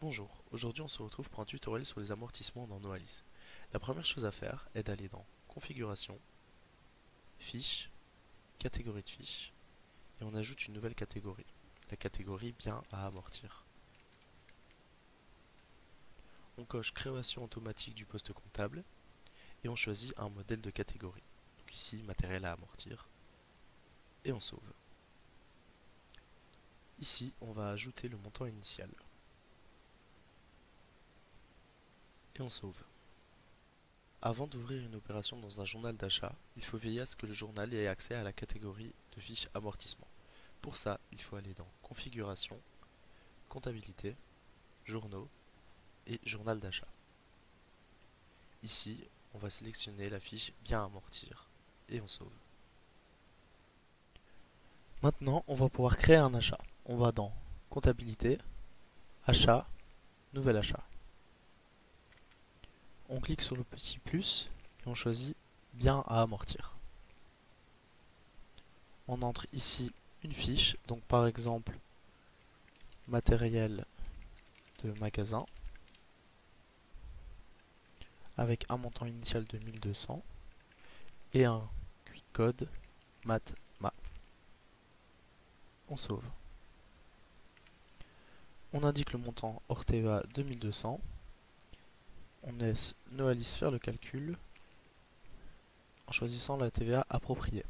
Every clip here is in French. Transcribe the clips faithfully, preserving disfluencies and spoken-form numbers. Bonjour, aujourd'hui on se retrouve pour un tutoriel sur les amortissements dans Noalyss. La première chose à faire est d'aller dans Configuration, Fiches, Catégorie de fiches, et on ajoute une nouvelle catégorie, la catégorie Biens à amortir. On coche Création automatique du poste comptable, et on choisit un modèle de catégorie, donc ici Matériel à amortir, et on sauve. Ici, on va ajouter le montant initial. Et on sauve. Avant d'ouvrir une opération dans un journal d'achat, il faut veiller à ce que le journal ait accès à la catégorie de fiches amortissement. Pour ça, il faut aller dans Configuration, Comptabilité, Journaux et Journal d'achat. Ici, on va sélectionner la fiche Bien amortir et on sauve. Maintenant, on va pouvoir créer un achat. On va dans Comptabilité, Achat, Nouvel achat. On clique sur le petit plus et on choisit Bien à amortir. On entre ici une fiche, donc par exemple matériel de magasin avec un montant initial de mille deux cents et un quick code matma. On sauve. On indique le montant hors T V A de mille deux cents. On laisse Noalyss faire le calcul en choisissant la T V A appropriée.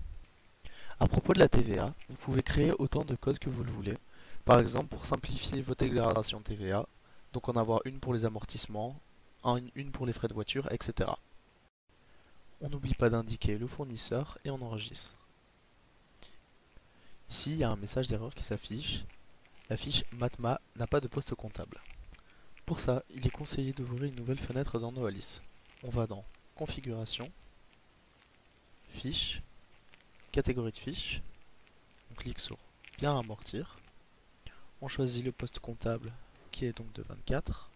À propos de la T V A, vous pouvez créer autant de codes que vous le voulez. Par exemple, pour simplifier vos déclarations T V A, donc en avoir une pour les amortissements, une pour les frais de voiture, et cetera. On n'oublie pas d'indiquer le fournisseur et on enregistre. Ici, il y a un message d'erreur qui s'affiche. La fiche Matma n'a pas de poste comptable. Pour ça, il est conseillé d'ouvrir une nouvelle fenêtre dans Noalyss. On va dans Configuration, Fiches, Catégorie de fiches. On clique sur Bien à amortir. On choisit le poste comptable qui est donc de vingt-quatre.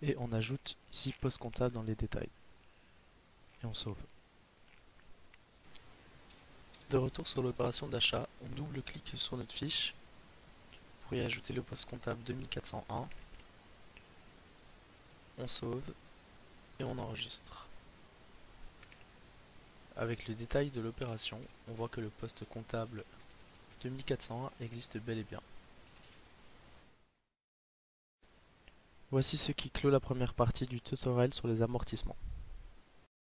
Et on ajoute ici poste comptable dans les détails. Et on sauve. De retour sur l'opération d'achat, on double-clique sur notre fiche. Pour y ajouter le poste comptable deux mille quatre cent un, on sauve et on enregistre. Avec le détail de l'opération, on voit que le poste comptable deux mille quatre cent un existe bel et bien. Voici ce qui clôt la première partie du tutoriel sur les amortissements.